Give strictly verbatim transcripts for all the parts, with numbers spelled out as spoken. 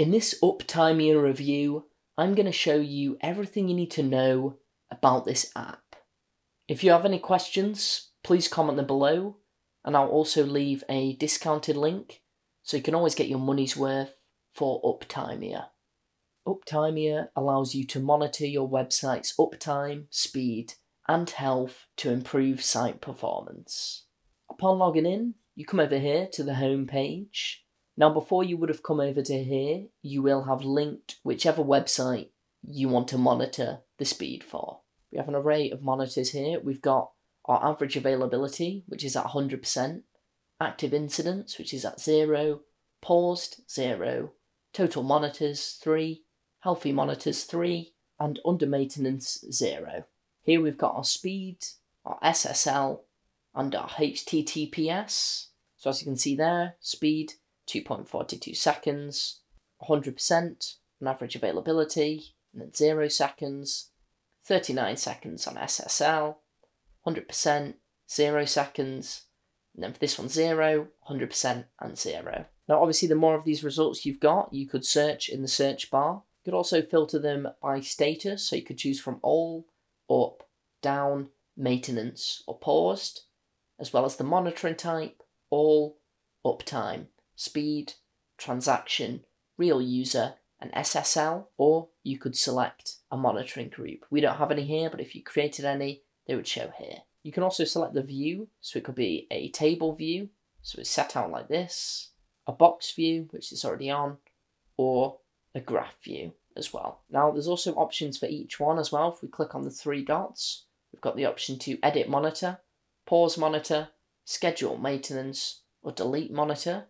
In this Uptimia review, I'm going to show you everything you need to know about this app. If you have any questions, please comment them below, and I'll also leave a discounted link so you can always get your money's worth for Uptimia. Uptimia allows you to monitor your website's uptime, speed, and health to improve site performance. Upon logging in, you come over here to the home page. Now, before you would have come over to here, you will have linked whichever website you want to monitor the speed for. We have an array of monitors here. We've got our average availability, which is at one hundred percent, active incidents, which is at zero, paused, zero, total monitors, three, healthy monitors, three, and under maintenance, zero. Here we've got our speed, our S S L, and our H T T P S. So as you can see there, speed, two point four two seconds, one hundred percent on average availability, and then zero seconds, thirty-nine seconds on S S L, one hundred percent, zero seconds, and then for this one, zero, one hundred percent, and zero. Now, obviously, the more of these results you've got, you could search in the search bar. You could also filter them by status, so you could choose from all, up, down, maintenance, or paused, as well as the monitoring type, all, uptime, speed, transaction, real user, and S S L, or you could select a monitoring group. We don't have any here, but if you created any, they would show here. You can also select the view, so it could be a table view, so it's set out like this, a box view, which is already on, or a graph view as well. Now, there's also options for each one as well. If we click on the three dots, we've got the option to edit monitor, pause monitor, schedule maintenance, or delete monitor.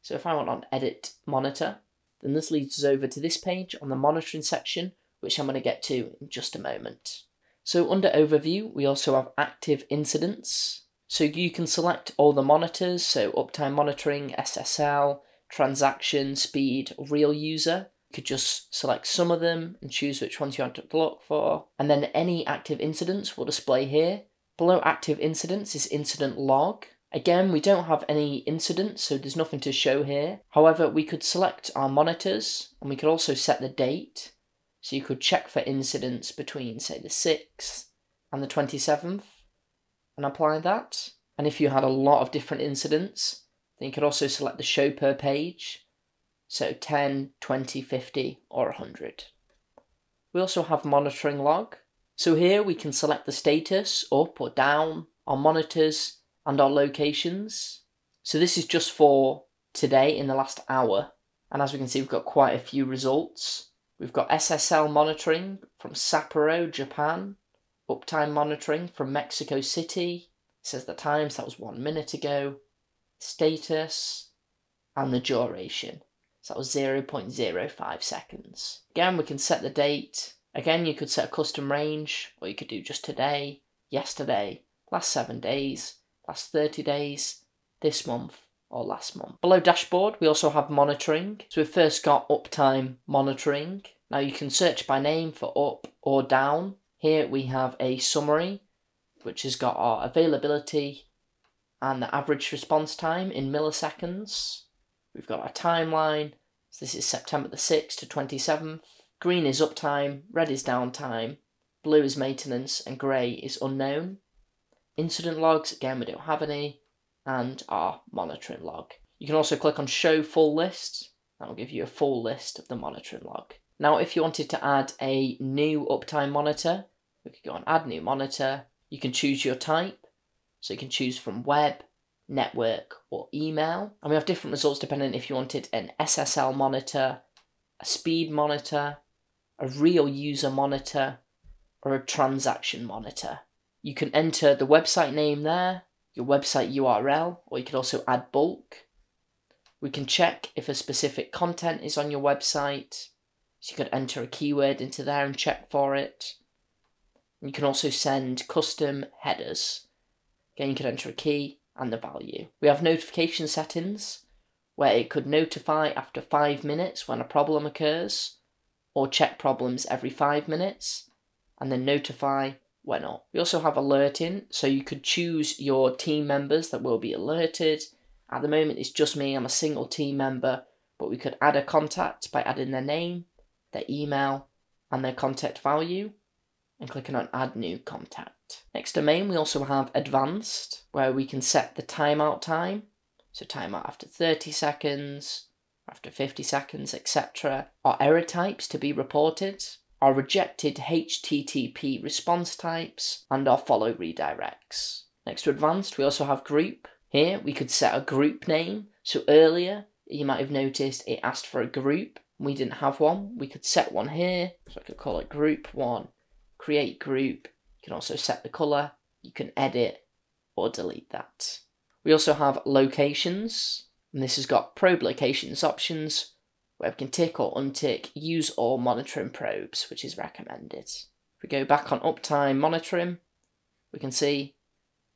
So if I went on edit monitor, then this leads us over to this page on the monitoring section, which I'm going to get to in just a moment. So under overview, we also have active incidents. So you can select all the monitors, so uptime monitoring, S S L, transaction, speed, real user. You could just select some of them and choose which ones you want to look for. And then any active incidents will display here. Below active incidents is incident log. Again, we don't have any incidents, so there's nothing to show here. However, we could select our monitors, and we could also set the date. So you could check for incidents between, say, the sixth and the twenty-seventh, and apply that. And if you had a lot of different incidents, then you could also select the show per page. So ten, twenty, fifty, or one hundred. We also have monitoring log. So here we can select the status, up or down, our monitors, and our locations. So this is just for today in the last hour. And as we can see, we've got quite a few results. We've got S S L monitoring from Sapporo, Japan, uptime monitoring from Mexico City. It says the times, that was one minute ago, status, and the duration. So that was zero point zero five seconds. Again, we can set the date. Again, you could set a custom range, or you could do just today, yesterday, last seven days, last thirty days, this month, or last month. Below dashboard, we also have monitoring. So we've first got uptime monitoring. Now you can search by name for up or down. Here we have a summary, which has got our availability and the average response time in milliseconds. We've got our timeline. So this is September the sixth to twenty-seventh. Green is uptime, red is downtime, blue is maintenance, and grey is unknown. Incident logs, again, we don't have any, and our monitoring log. You can also click on show full list. That will give you a full list of the monitoring log. Now, if you wanted to add a new uptime monitor, we could go on add new monitor. You can choose your type. So you can choose from web, network, or email. And we have different results depending if you wanted an S S L monitor, a speed monitor, a real user monitor, or a transaction monitor. You can enter the website name there, your website U R L, or you could also add bulk. We can check if a specific content is on your website. So you could enter a keyword into there and check for it. You can also send custom headers. Again, you could enter a key and the value. We have notification settings where it could notify after five minutes when a problem occurs, or check problems every five minutes, and then notify when up. We also have alerting, so you could choose your team members that will be alerted. At the moment, it's just me. I'm a single team member but we could add a contact by adding their name, their email, and their contact value, and clicking on Add New Contact. Next domain, we also have Advanced, where we can set the timeout time, so timeout after thirty seconds, after fifty seconds, et cetera. Our error types to be reported, our rejected H T T P response types, and our follow redirects. Next to Advanced, we also have Group. Here, we could set a group name, so earlier, you might have noticed it asked for a group. We didn't have one. We could set one here. So I could call it group one, create group. You can also set the color. You can edit or delete that. We also have locations, and this has got probe locations options where we can tick or untick use or monitoring probes, which is recommended. If we go back on uptime monitoring, we can see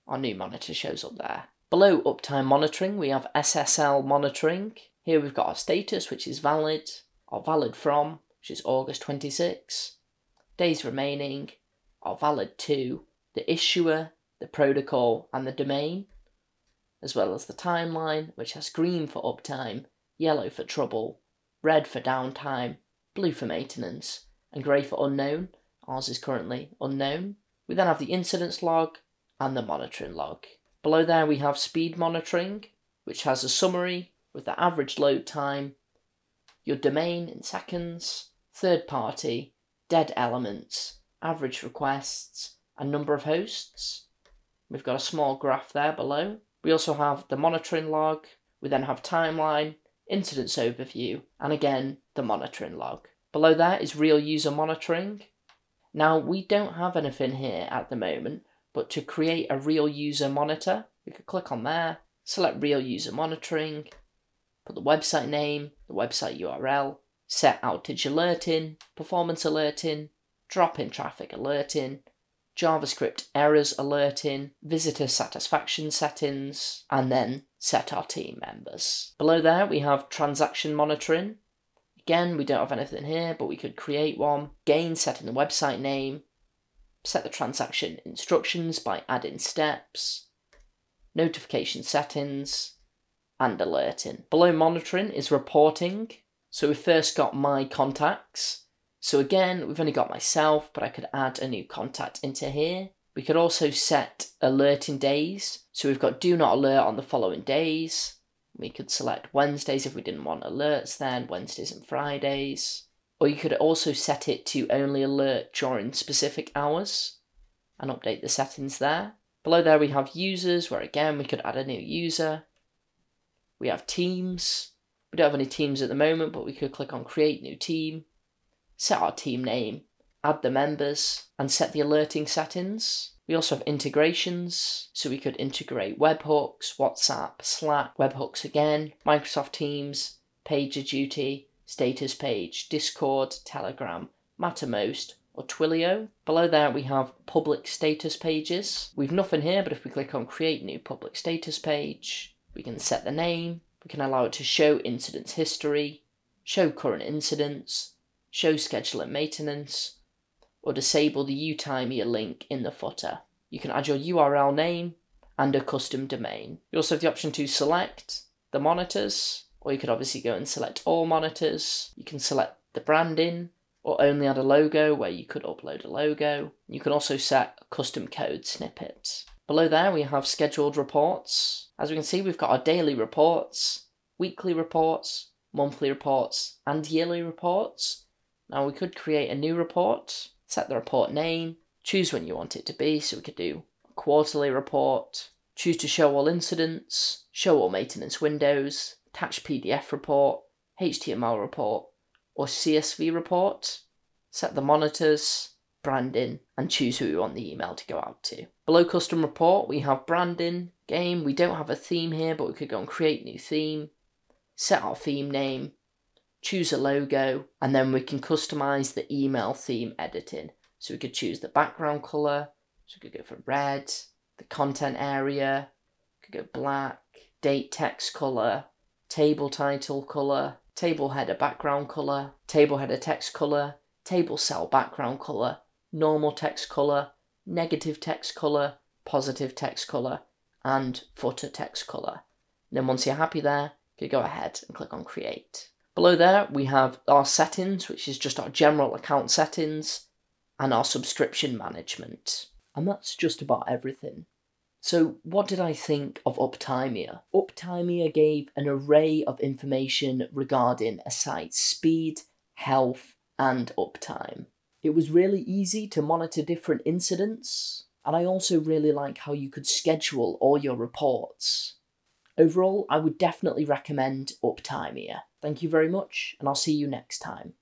our new monitor shows up there. Below uptime monitoring, we have S S L monitoring. Here we've got our status, which is valid, our valid from, which is August twenty-sixth, days remaining, our valid to, the issuer, the protocol, and the domain, as well as the timeline, which has green for uptime, yellow for trouble, red for downtime, blue for maintenance, and grey for unknown. Ours is currently unknown. We then have the incidents log and the monitoring log. Below there we have speed monitoring, which has a summary with the average load time, your domain in seconds, third party, dead elements, average requests, and number of hosts. We've got a small graph there below. We also have the monitoring log. We then have timeline, incidents overview, and again, the monitoring log. Below there is real user monitoring. Now, we don't have anything here at the moment, but to create a real user monitor, we could click on there, select real user monitoring, put the website name, the website U R L, set outage alerting, performance alerting, drop in traffic alerting, JavaScript errors alerting, visitor satisfaction settings, and then set our team members. Below there, we have transaction monitoring. Again, we don't have anything here, but we could create one. Again, setting the website name, set the transaction instructions by adding steps, notification settings, and alerting. Below monitoring is reporting. So we first got my contacts. So again, we've only got myself, but I could add a new contact into here. We could also set alerting days. So we've got do not alert on the following days. We could select Wednesdays if we didn't want alerts then, Wednesdays and Fridays. Or you could also set it to only alert during specific hours and update the settings there. Below there we have users, where again we could add a new user. We have teams. We don't have any teams at the moment, but we could click on create new team, set our team name, add the members, and set the alerting settings. We also have integrations, so we could integrate webhooks, WhatsApp, Slack, webhooks again, Microsoft Teams, PagerDuty, status page, Discord, Telegram, Mattermost, or Twilio. Below there we have public status pages. We've nothing here, but if we click on create new public status page, we can set the name, we can allow it to show incidents history, show current incidents, show schedule and maintenance, or disable the Uptimia link in the footer. You can add your U R L name and a custom domain. You also have the option to select the monitors, or you could obviously go and select all monitors. You can select the branding or only add a logo where you could upload a logo. You can also set a custom code snippet. Below there we have scheduled reports. As we can see, we've got our daily reports, weekly reports, monthly reports, and yearly reports. Now we could create a new report, set the report name, choose when you want it to be, so we could do a quarterly report, choose to show all incidents, show all maintenance windows, attach P D F report, H T M L report, or C S V report, set the monitors, branding, and choose who we want the email to go out to. Below custom report, we have branding. Again, we don't have a theme here, but we could go and create new theme, set our theme name, choose a logo, and then we can customize the email theme editing. So we could choose the background color, so we could go for red, the content area, we could go black, date text color, table title color, table header background color, table header text color, table cell background color, normal text color, negative text color, positive text color, and footer text color. And then once you're happy there, Okay, go ahead and click on create. Below there, we have our settings, which is just our general account settings and our subscription management. And that's just about everything. So what did I think of Uptimia? Uptimia gave an array of information regarding a site's speed, health, and uptime. It was really easy to monitor different incidents, and I also really like how you could schedule all your reports. Overall, I would definitely recommend Uptimia. Thank you very much, and I'll see you next time.